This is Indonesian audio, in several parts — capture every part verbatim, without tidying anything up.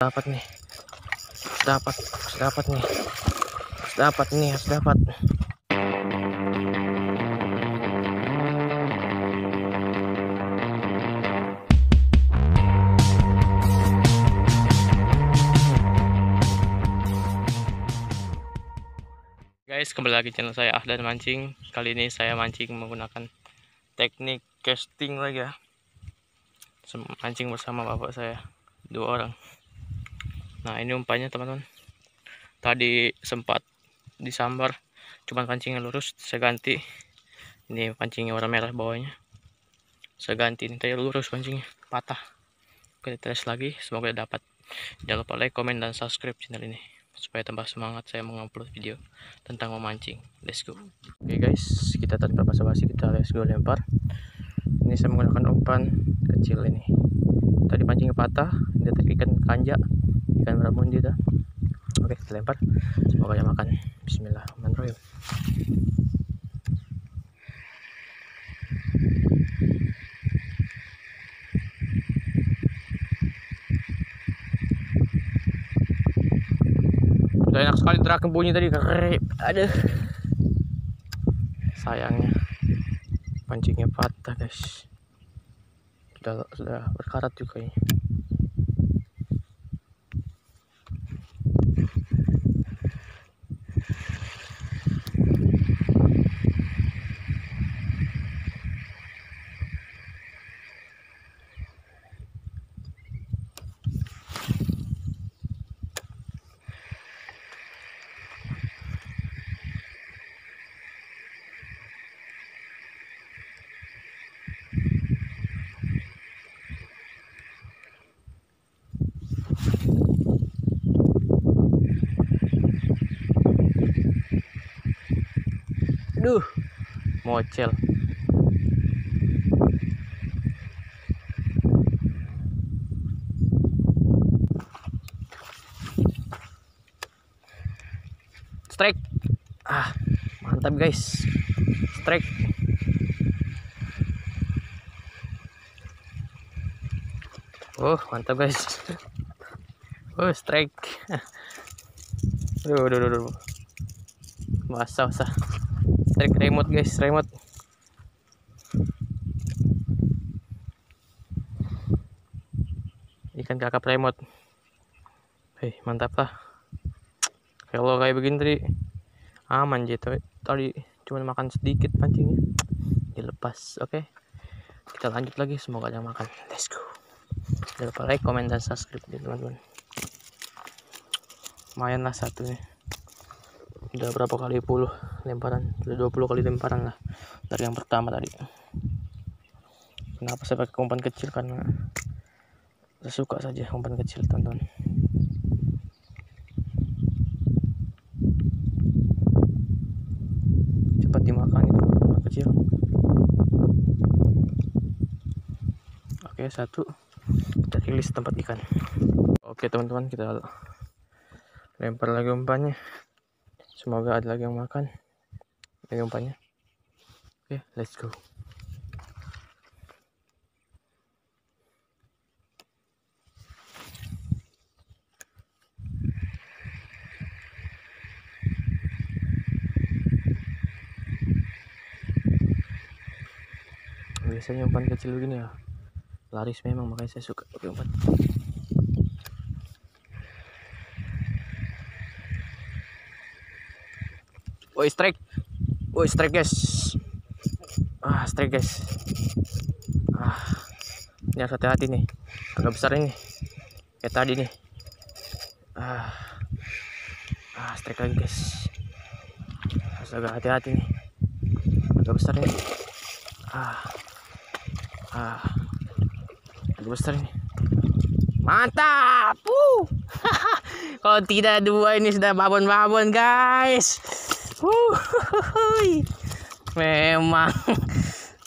Dapat nih, dapat, dapat nih, dapat nih, dapat. Guys, kembali lagi channel saya Ahdan Mancing. Kali ini saya mancing menggunakan teknik casting lagi ya. Mancing bersama bapak saya, dua orang. Nah, ini umpannya teman-teman. Tadi sempat disambar, cuman pancingnya lurus, saya ganti. Ini pancingnya warna merah bawahnya. Saya ganti, ini tadi lurus pancingnya, patah. Oke, tes lagi, semoga dapat. Jangan lupa like, komen, dan subscribe channel ini supaya tambah semangat saya mengupload video tentang memancing. Let's go. Oke guys, kita tanpa basa-basi, kita let's go lempar. Ini saya menggunakan umpan kecil ini. Tadi pancingnya patah, ini tadi ikan kanja. Ikan barramundi dah. Oke, kita lempar. Semoga dia makan. Bismillahirrahmanirrahim. Udah enak sekali terakhir bunyi tadi. Aduh. Sayangnya pancingnya patah, guys. Sudah sudah berkarat juga ini. Duh, mocel. Strike. Ah, mantap guys. Strike. Oh, mantap guys. Oh, strike. Duh, duh, duh, duh. Masa, masa. Strike remote guys, remote. Ikan kakap remote. Hei, mantap lah. Kalau kayak begini tadi aman gitu. Tadi cuma makan sedikit pancingnya. Dilepas. Oke. Okay. Kita lanjut lagi, semoga ada makan. Let's go. Jangan lupa like, komen, dan subscribe ya teman-teman. Lumayan lah satu nih. Udah berapa kali puluh lemparan, udah dua puluh kali lemparan lah dari yang pertama tadi. Kenapa saya pakai umpan kecil, karena saya suka saja umpan kecil tonton. Cepat dimakan itu umpan kecil. Oke, satu kita rilis tempat ikan. Oke teman-teman, kita lempar lagi umpannya. Semoga ada lagi yang makan. Lagi umpannya. Oke, okay, let's go. Biasanya umpan kecil begini ya. Laris memang, makanya saya suka pakai umpan. Woi, strike. Woi, strike guys. Ah, strike guys. Ah, ini harus hati-hati nih. Agak besar ini. Kayak tadi nih. Ah, ah strike lagi guys. Harus agak hati-hati nih. Agak besar ini. Ah, ah, agak besar ini. Mantap. Uh. Kalau tidak dua ini sudah babon-babon guys. Wuhuhuhui. Memang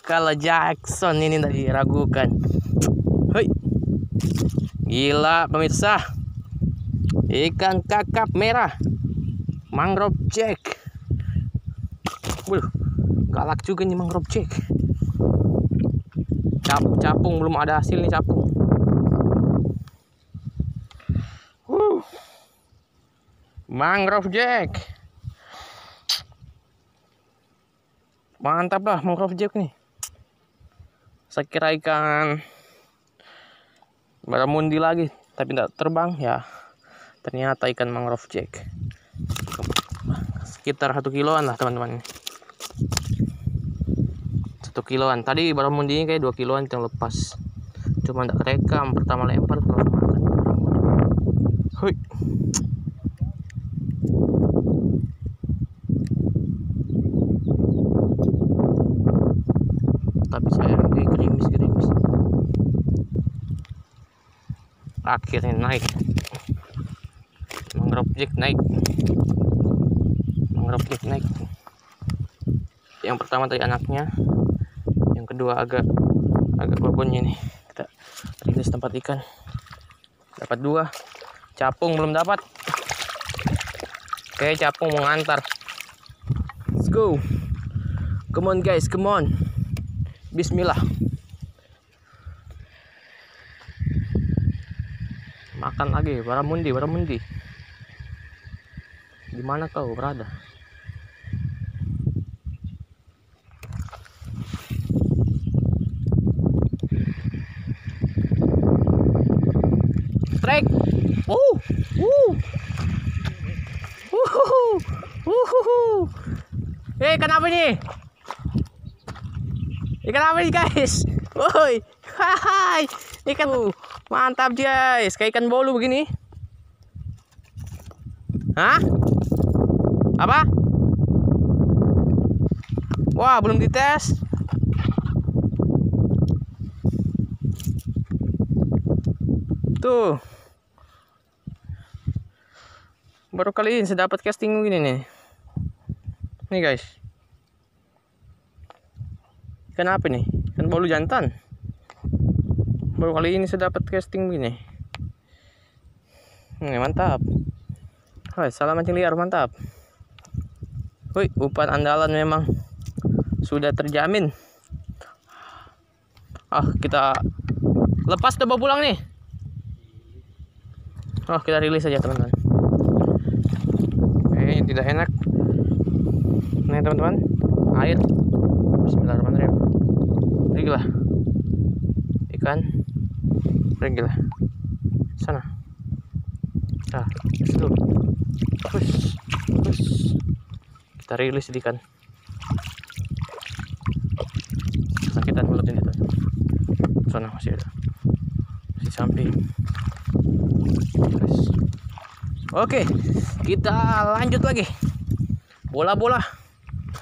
kalau Jackson ini tadi ragukan. Hoi. Gila pemirsa. Ikan kakap merah Mangrove Jack. Wuh, galak juga nih Mangrove Jack. Cap, capung belum ada hasil nih capung. Mangrove Jack. Mantap lah Mangrove Jack nih. Saya kira ikan barramundi lagi, tapi tidak terbang ya. Ternyata ikan Mangrove Jack. Sekitar satu kiloan lah teman-teman. Satu kiloan. Tadi barramundinya kayak dua kiloan yang lepas. Cuma tidak rekam, pertama lempar terus makan. Hui. Tapi saya lagi gerimis-gerimis. Akhirnya naik. Mangrove Jack naik. Mangrove Jack naik. Yang pertama tadi anaknya, yang kedua agak agak babonnya nih. Kita rilis tempat ikan. Dapat dua. Capung belum dapat. Oke, capung mau ngantar. Let's go. Come on guys, come on. Bismillah. Makan lagi barramundi, barramundi. Di mana kau berada? Strike. Oh, uh. Uhuh. Uhuh. Eh, kenapa nih? Ikan apa nih guys? Woi, hai, ikan uh, mantap guys, kayak ikan bolu begini. Hah? Apa? Wah, belum dites. Tuh, baru kali ini saya dapat casting begini nih. Nih guys. Ikan apa nih? Ikan bolu jantan. Baru kali ini saya dapat casting begini. Hmm, mantap. Hai, salam mancing liar, mantap. Wih, umpan andalan memang sudah terjamin. Ah, kita lepas udah bawa pulang nih. Oh, kita rilis saja teman-teman. Eh, tidak enak. Nah teman-teman, air. Bismillahirrahmanirrahim. Pergilah ikan, pergilah sana. Nah, terus, terus kita rilis ikan. Sakitan mulutnya itu. Sana masih ada, masih samping. Terus. Oke, kita lanjut lagi. Bola-bola.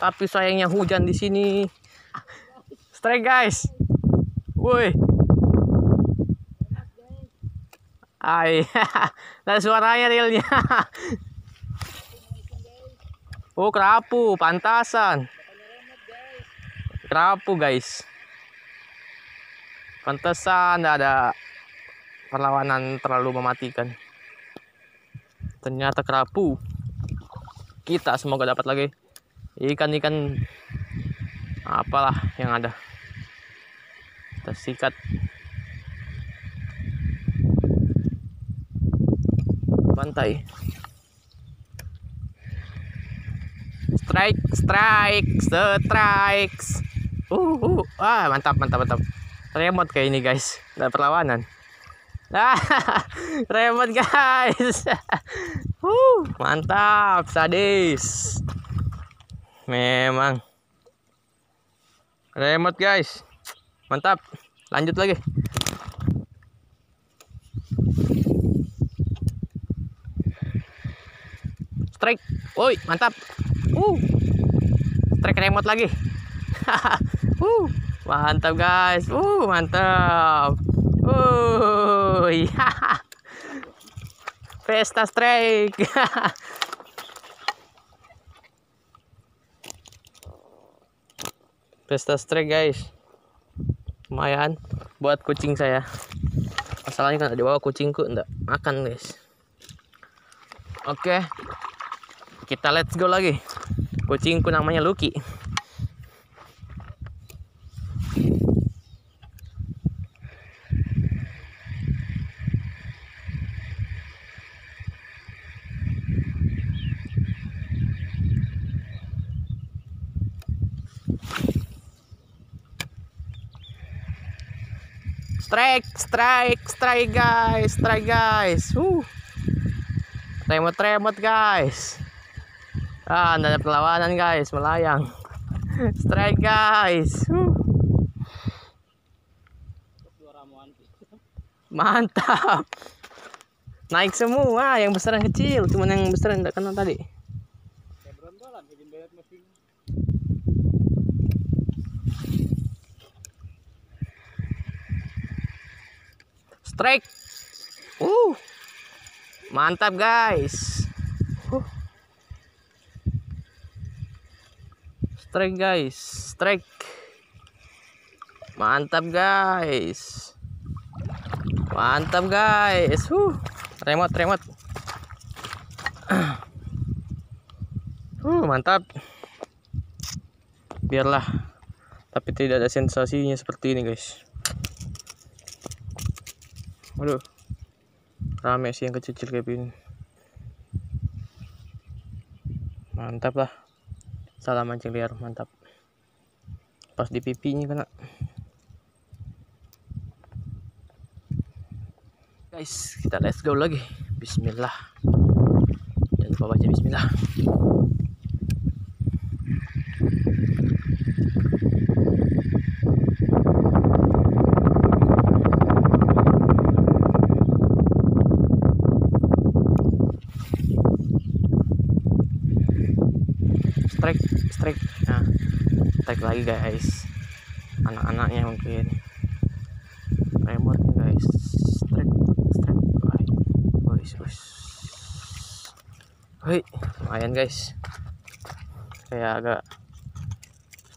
Tapi sayangnya hujan di sini. Strike guys. Woi. Ai. Ada suaranya realnya. Oh, kerapu, pantasan. Kerapu guys. Pantasan ada perlawanan terlalu mematikan. Ternyata kerapu. Kita semoga dapat lagi ikan-ikan apalah yang ada. Kita sikat. Pantai. Strike, strike, strikes. Uh, uh. Ah, mantap, mantap, mantap. Remote kayak ini, guys. Ada perlawanan. Ah, remote, guys. uh, mantap, sadis. Memang remote guys, mantap. Lanjut lagi. Strike, woi mantap. Uh, strike remote lagi. uh, mantap guys. Uh, mantap. Uh, yeah. Pesta strike. Pesta strike guys, lumayan buat kucing saya. Masalahnya kan di bawah kucingku enggak makan guys. Oke, kita let's go lagi. Kucingku namanya Lucky. Strike, strike, strike guys, strike guys. Uh. Remote-remote guys. Ah, ada perlawanan guys, melayang. Strike guys. Uh. Mantap. Naik semua, yang besar yang kecil, cuman yang besar yang tidak kena tadi. Strike. Uh. Mantap guys. Uh. Strike guys, strike. Mantap guys. Mantap guys. Huh. Remote, remote. Huh, mantap. Biarlah. Tapi tidak ada sensasinya seperti ini, guys. Waduh. Rame sih yang kecil-kecil kayak gini. Mantap lah. Salah mancing liar, mantap. Pas di pipinya kena. Guys, kita let's go lagi. Bismillah. Jangan lupa baca bismillah. Strike, strike. Nah, strike lagi guys. Anak-anaknya mungkin. Remote guys. Strike. Hei, lumayan guys, kayak agak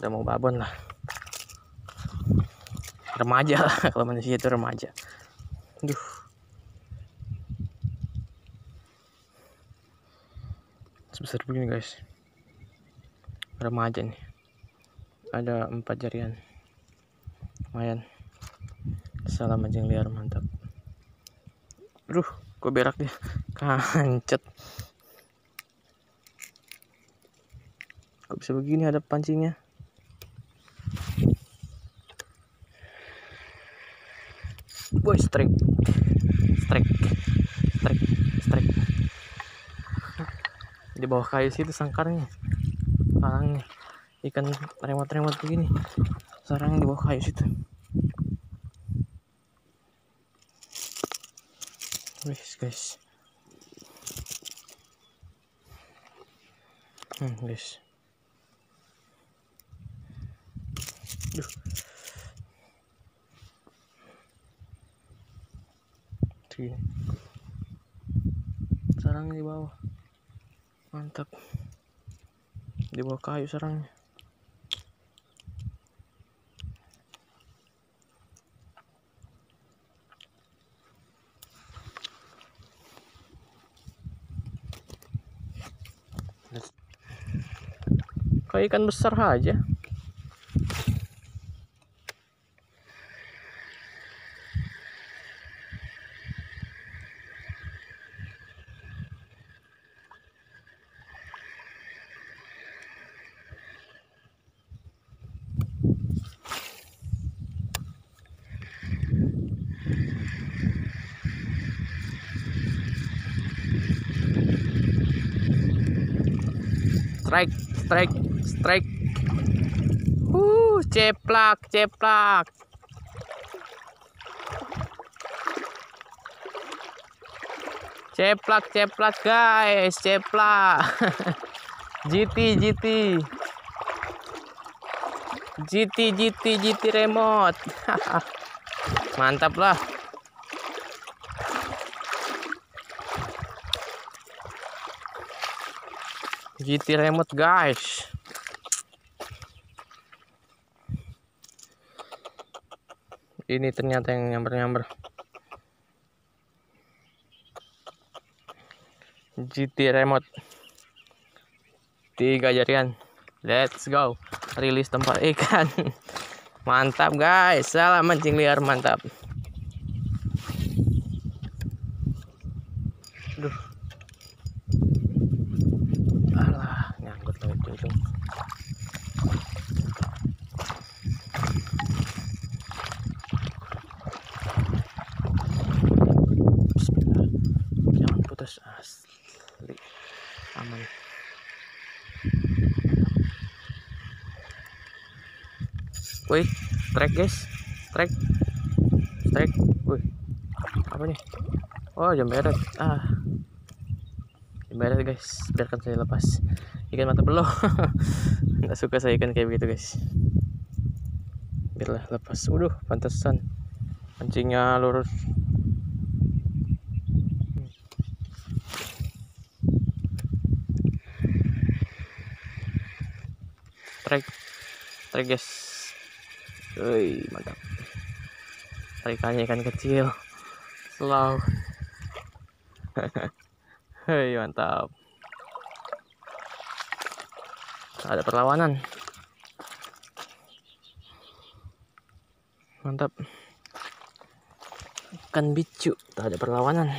udah mau babon lah, remaja lah kalau manusia itu remaja. Aduh, sebesar begini guys, remaja nih, ada empat jarian, lumayan. Salam mancing liar mantap. Aduh, gue berak dia, kancet. Kok bisa begini ada pancingnya? Boy, strike, strike, strike, strike. Di bawah kayu situ sangkarnya, sarangnya, ikan remot-remot begini, sarangnya di bawah kayu situ. Wih guys, hmm guys. Duh. Gini. Sarangnya di bawah, mantap. Di bawah kayu sarangnya. Kayak ikan besar aja. Strike, strike, strike. Uh, ceplak, ceplak. Ceplak, ceplak guys, ceplak. G T, G T. G T, G T, G T remote. Mantap lah. G T remote guys. Ini ternyata yang nyamber-nyamber. G T remote. Tiga jarian. Let's go. Rilis tempat ikan. Mantap guys. Salam mancing liar mantap. Aduh. putus asli, aman. Wih, trek guys, trek, trek. Wih, apa nih? Oh, jambret. Ah, jambret guys. Biarkan saya lepas. Ikan mata belah. Nggak suka saya ikan kayak begitu guys. Biarlah lepas. Waduh, pantesan pancingnya lurus. Trek, trek guys. Woi, mantap. Tarikannya ikan kecil. Slow. Hei, mantap. Ada perlawanan. Mantap. Ikan bicu, tak ada perlawanan.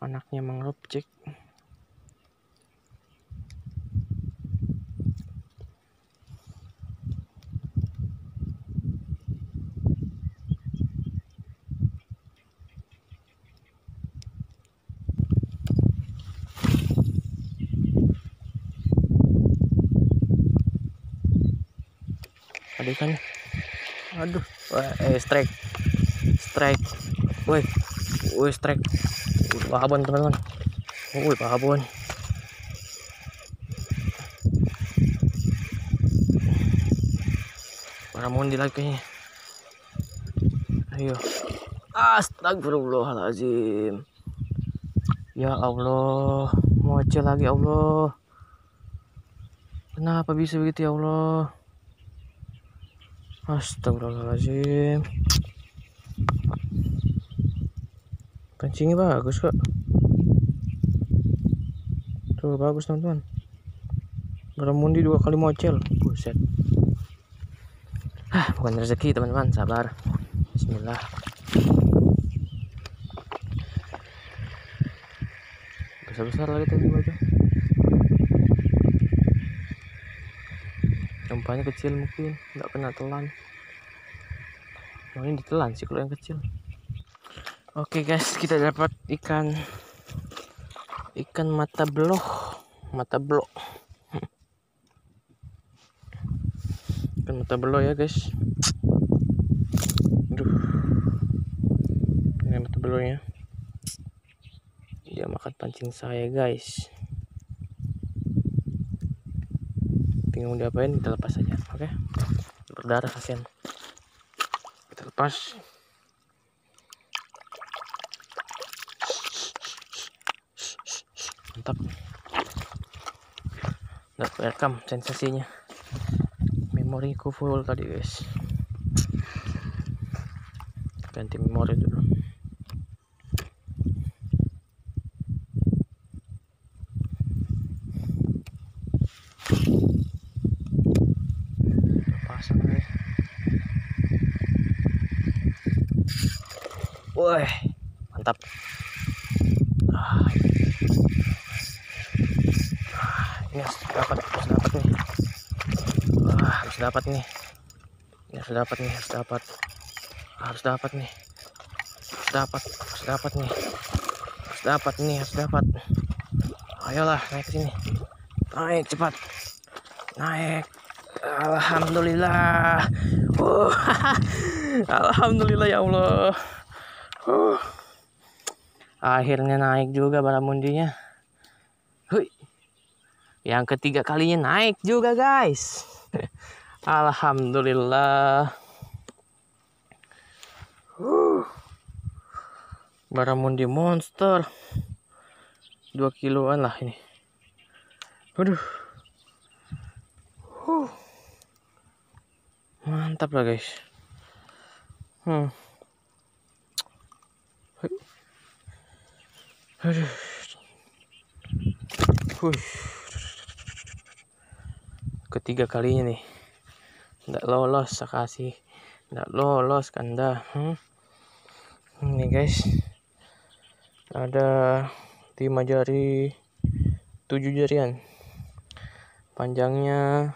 Anaknya Mangrove Jack. Ada ikannya. Aduh, wah, eh strike. Strike. Woi. Woi strike. Pahabon teman-teman. Woi, pahabon. Barramundi lagi kayaknya. Ayo. Astagfirullahalazim. Ya Allah, mocel lagi Allah. Kenapa bisa begitu ya Allah? Astagfirullahaladzim. Pancingnya bagus kok. Tuh bagus teman-teman. Barramundi dua kali mocel. Buset. Ah, bukan rezeki teman-teman. Sabar. Bismillah. Besar-besar lagi tadi itu. Banyak kecil mungkin nggak pernah telan. Oh, ini ditelan sih kalau yang kecil. Oke guys, kita dapat ikan ikan mata belah, mata belah, ikan mata belah ya guys. Aduh, ini mata belahnya dia makan pancing saya guys. Bingung diapain, kita lepas aja. Oke, okay? Berdarah kasihan, kita lepas. Mantap, udah rekam sensasinya. Memoriku full tadi guys, ganti memori dulu. Woi, mantap. Ah. Ini harus dapat, harus dapat nih. Wah, harus dapat nih. Ini harus dapat nih, harus dapat. Harus dapat nih. Harus dapat, harus dapat nih. Harus dapat nih, harus dapat. Ayolah, naik ke sini. Naik cepat. Naik. Alhamdulillah. Uh, Alhamdulillah ya Allah. Uh, akhirnya naik juga barramundinya. Hui. Yang ketiga kalinya naik juga guys. Alhamdulillah. Uh, barramundi monster. Dua kiloan lah ini. Waduh. Uh, mantap lah guys. Hmm. Aduh. Wuih. Ketiga kalinya nih. Nggak lolos sekasih. Nggak lolos kanda. Hmm. Ini guys. Ada lima jari, tujuh jarian. Panjangnya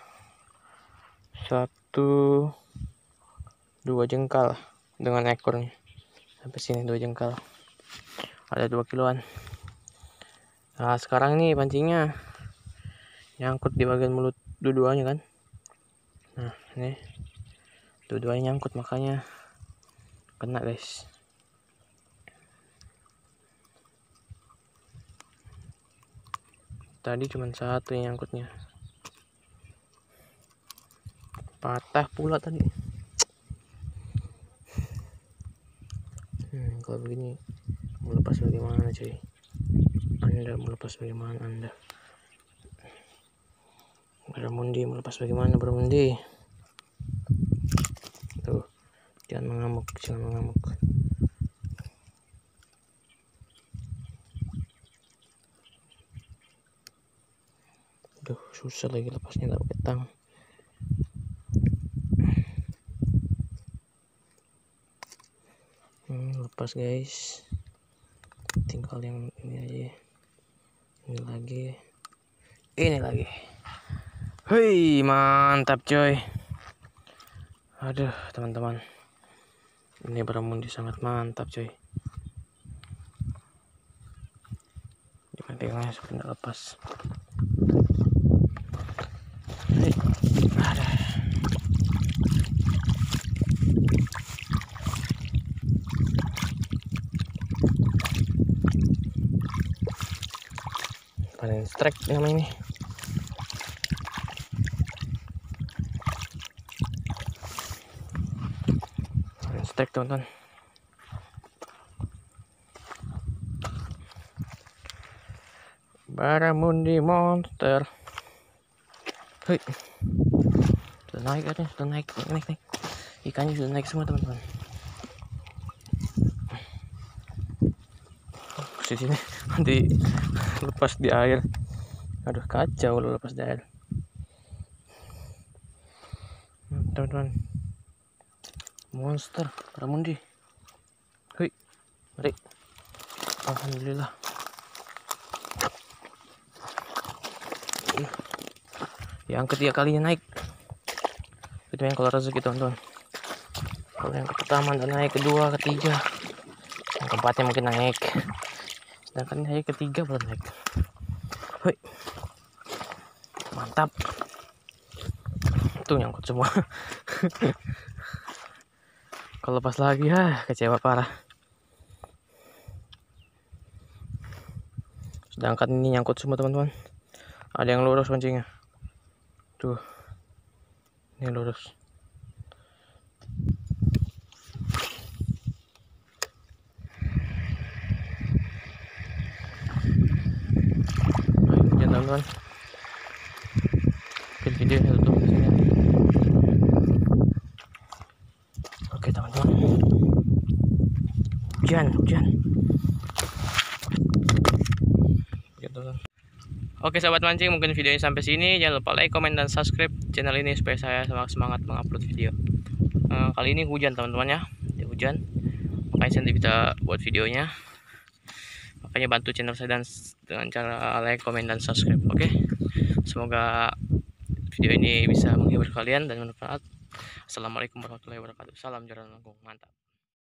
satu dua jengkal dengan ekornya. sampai sini dua jengkal, ada dua kiloan. Nah sekarang nih pancingnya nyangkut di bagian mulut dua-duanya kan. Nah ini dua-duanya nyangkut, makanya kena guys. Tadi cuma satu yang nyangkutnya, patah pula tadi. Hmm, kalau begini mau lepas bagaimana cuy, anda mau lepas bagaimana anda barramundi, mau lepas bagaimana barramundi? Tuh jangan mengamuk, jangan mengamuk. Duh, susah lagi lepasnya, tak petang. Hmm, lepas guys, tinggal yang ini aja, ini lagi, ini lagi. Hei mantap coy. Aduh teman-teman, ini barramundi sangat mantap coy. Jangan pegangnya supaya tidak lepas. Panen strike namanya ini. Panen strike teman-teman. Barramundi monster. Hei. Sudah naik katanya, sudah naik, naik, naik. Ikannya sudah naik semua teman-teman. Di sini nanti lepas di air, aduh kacau lo lepas di air teman-teman. Monster barramundi, hui, mari, alhamdulillah. Yang ketiga kalinya naik, itu yang kalau rezeki teman-teman. Kalau yang pertama dan naik, kedua, ketiga, yang keempatnya mungkin naik. Sedangkan hari ketiga belum naik. Hoi, mantap. Itu nyangkut semua. Kalau lepas lagi ya kecewa parah. Sedangkan ini nyangkut semua teman-teman. Ada yang lurus pancingnya. Tuh, ini lurus. Teman-teman, oke video saya tutup di sini. Oke teman-teman, hujan hujan. Oke sahabat mancing, mungkin videonya sampai sini. Jangan lupa like, komen, dan subscribe channel ini supaya saya semakin semangat mengupload video. Uh, kali ini hujan teman-teman ya, hujan, makanya saya tidak bisa buat videonya. Makanya bantu channel saya dan dengan cara like, komen, dan subscribe. Oke, okay? Semoga video ini bisa menghibur kalian dan bermanfaat. Assalamualaikum warahmatullahi wabarakatuh. Salam jarang langkung, mantap.